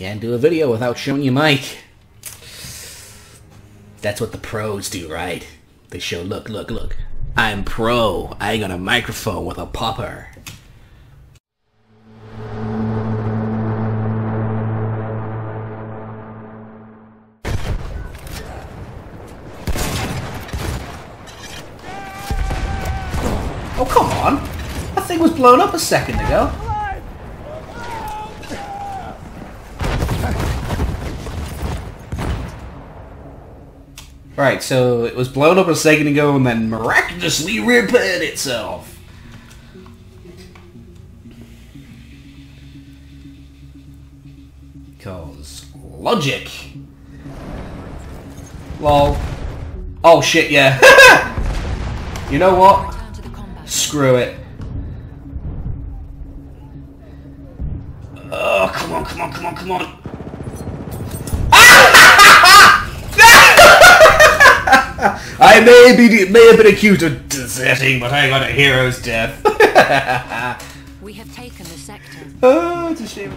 Can't do a video without showing your mic. That's what the pros do, right? They show, look, look, look. I'm pro. I got a microphone with a popper. Oh, come on! That thing was blown up a second ago. Right, so it was blown up a second ago and then miraculously repaired itself. Cause logic. Lol. Oh shit, yeah. You know what? Screw it. Oh, come on, come on, come on, come on. I may have been accused of deserting, but I got a hero's death. We have taken the sector. Oh, it's a shame.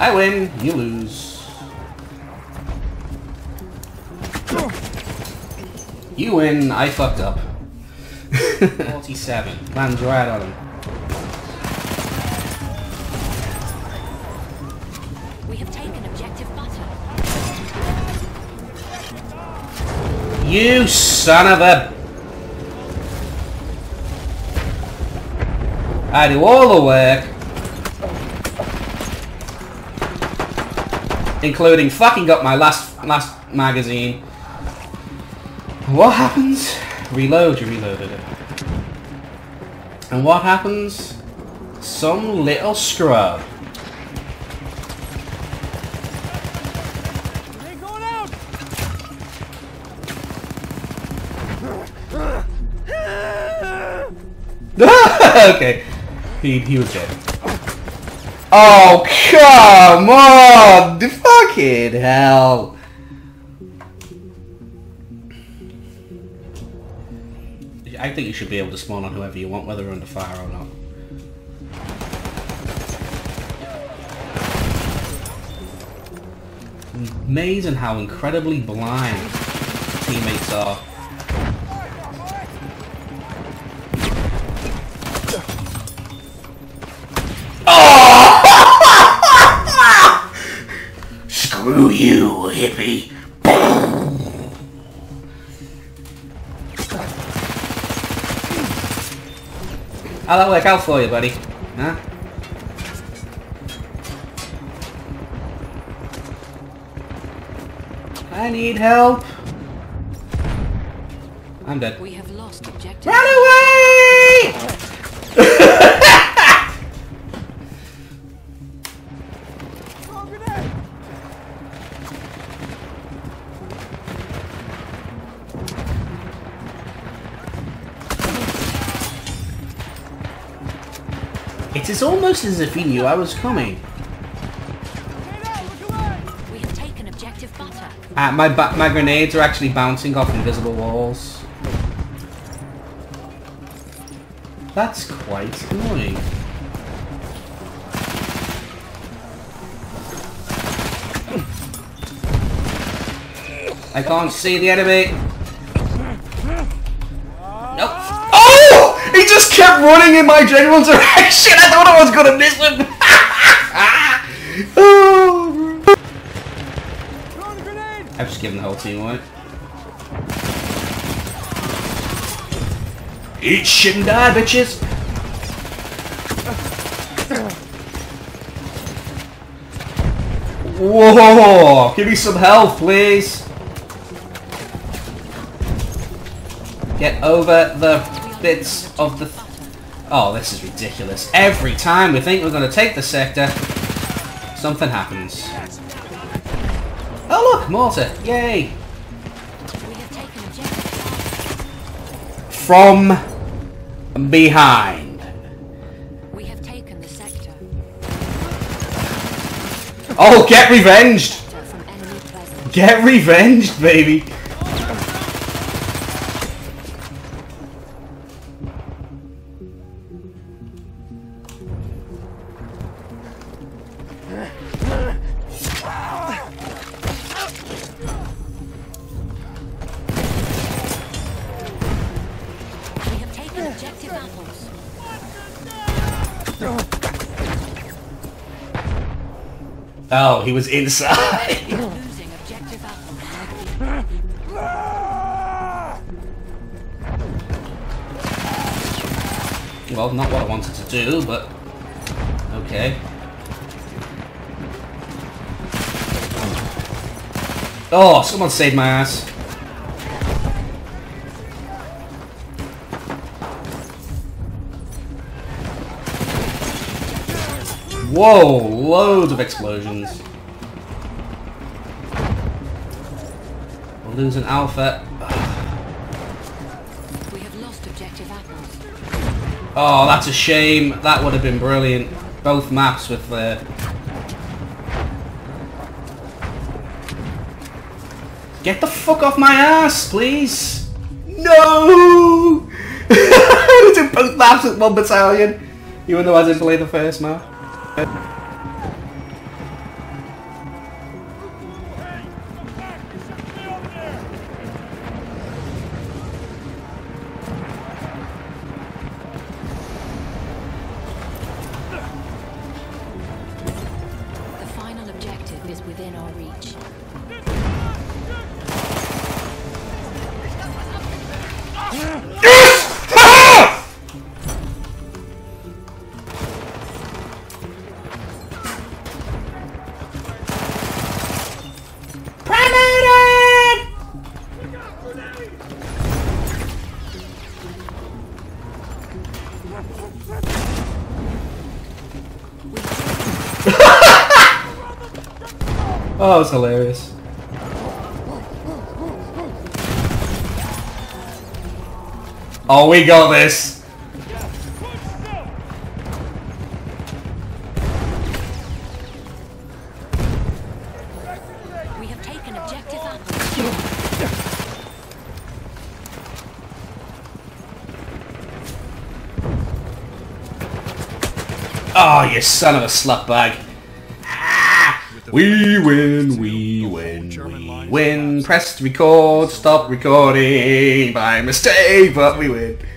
I win, you lose. You win, I fucked up. 47. Lands right on him. We have taken objective butter. You son of a... I do all the work. Including fucking up my last magazine. What happens? Reload, you reloaded it. And what happens? Some little scrub. They're going out. Okay. He was dead. Oh, come on! Fucking hell! I think you should be able to spawn on whoever you want, whether under fire or not. Amazing how incredibly blind teammates are. Oh! Screw you, hippie! I'll work out for you, buddy. Huh? I need help. I'm dead. We have lost objective. Run away! It's almost as if he knew I was coming. We have taken objective butter. My grenades are actually bouncing off invisible walls. That's quite annoying. I can't see the enemy. He just kept running in my general direction. I thought I was gonna miss him. Oh. I've just given the whole team away. Eat shit and die, bitches. Whoa! Give me some health, please. Get over the. Bits of the... Oh, this is ridiculous. Every time we think we're going to take the sector, something happens. Oh look, mortar! Yay! From behind. We have taken the sector. Oh, get revenged! Get revenged, baby! Oh, he was inside. Well, not what I wanted to do, but okay. Oh, someone saved my ass. Whoa, loads of explosions. We're losing Alpha. We have lost objective Apples. Oh, that's a shame. That would have been brilliant. Both maps with the... Get the fuck off my ass, please! No! I was in both maps with one battalion. Even though I didn't play the first map. The final objective is within our reach. Oh, it's hilarious. Oh, we got this. We have taken objective Apple. Oh, you son of a slutbag. We win, we win, we win. Press record, stop recording by mistake, but we win.